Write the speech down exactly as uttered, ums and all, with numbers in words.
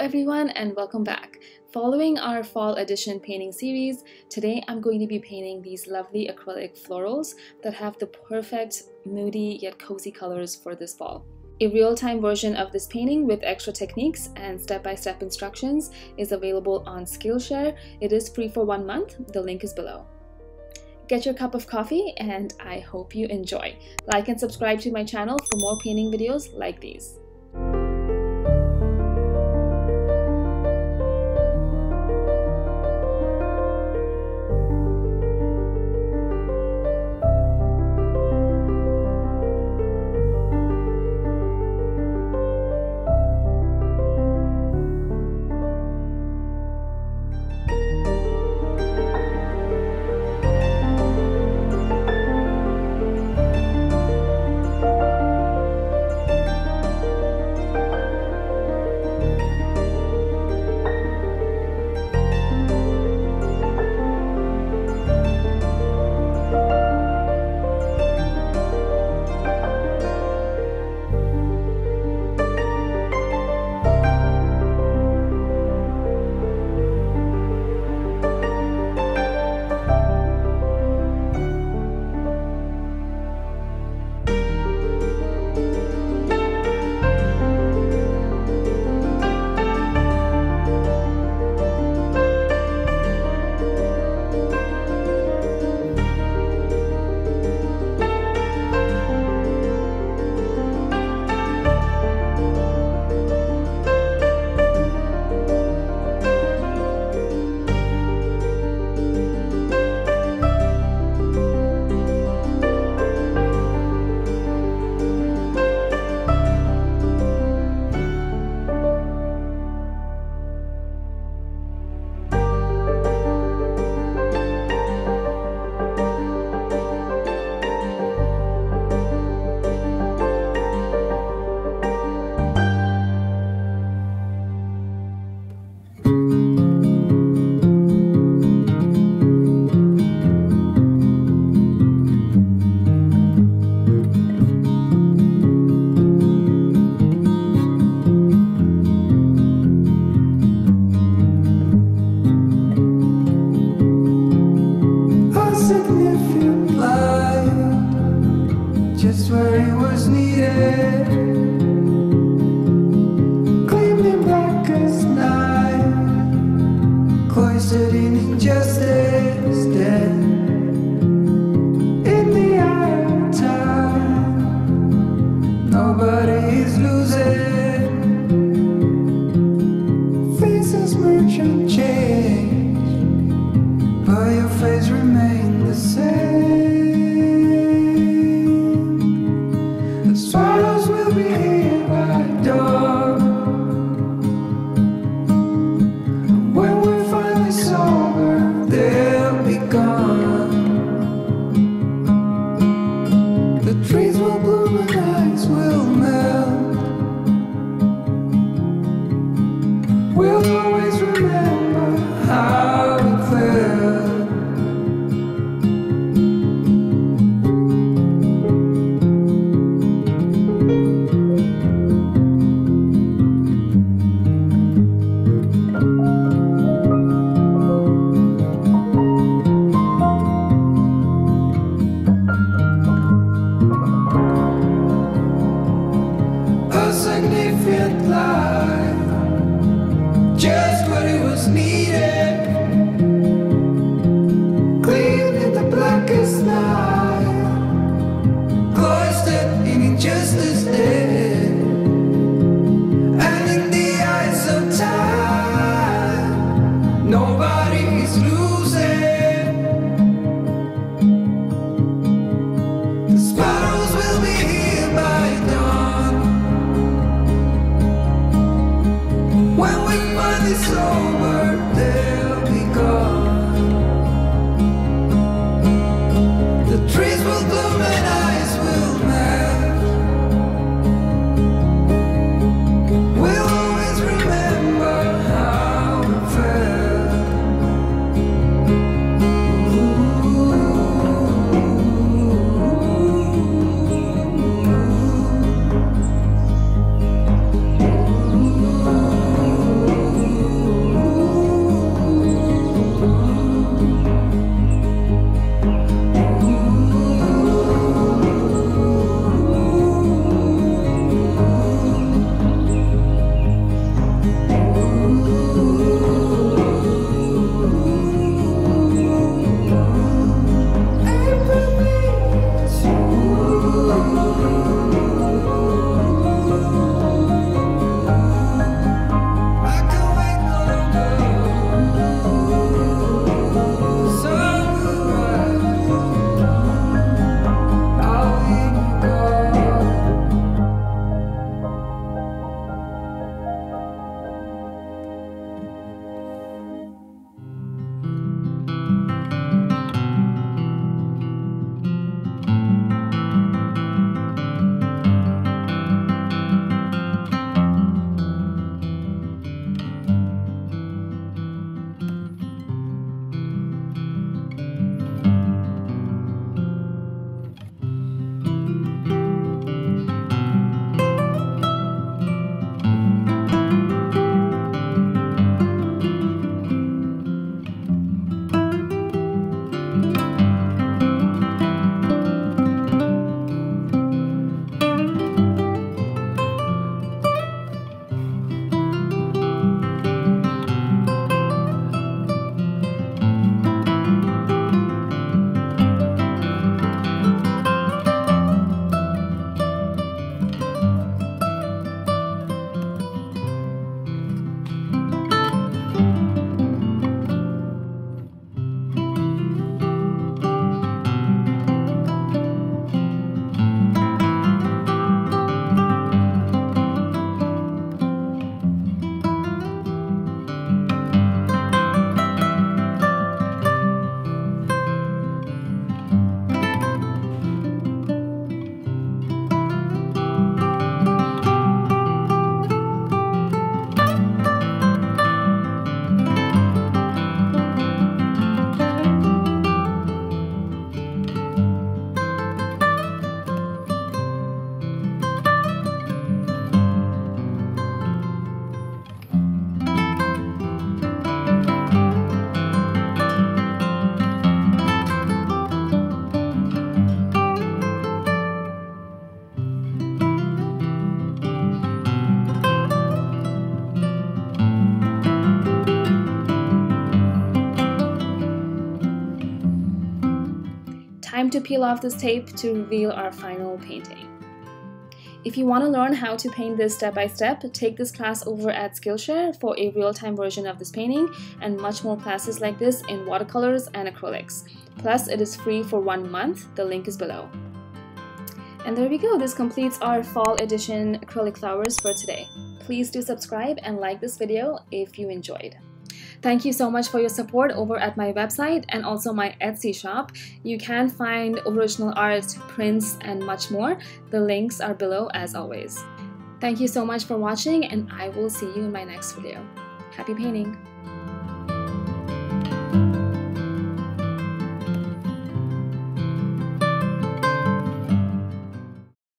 everyone and welcome back. Following our fall edition painting series, today I'm going to be painting these lovely acrylic florals that have the perfect moody yet cozy colors for this fall. A real-time version of this painting with extra techniques and step-by-step instructions is available on Skillshare. It is free for one month. The link is below. Get your cup of coffee and I hope you enjoy. Like and subscribe to my channel for more painting videos like these. Thank you. time to peel off this tape to reveal our final painting. If you want to learn how to paint this step by step, take this class over at Skillshare for a real-time version of this painting and much more classes like this in watercolors and acrylics. Plus, it is free for one month. The link is below. And there we go. This completes our fall edition acrylic flowers for today. Please do subscribe and like this video if you enjoyed. Thank you so much for your support over at my website and also my Etsy shop. You can find original art, prints, and much more. The links are below as always. Thank you so much for watching, and I will see you in my next video. Happy painting!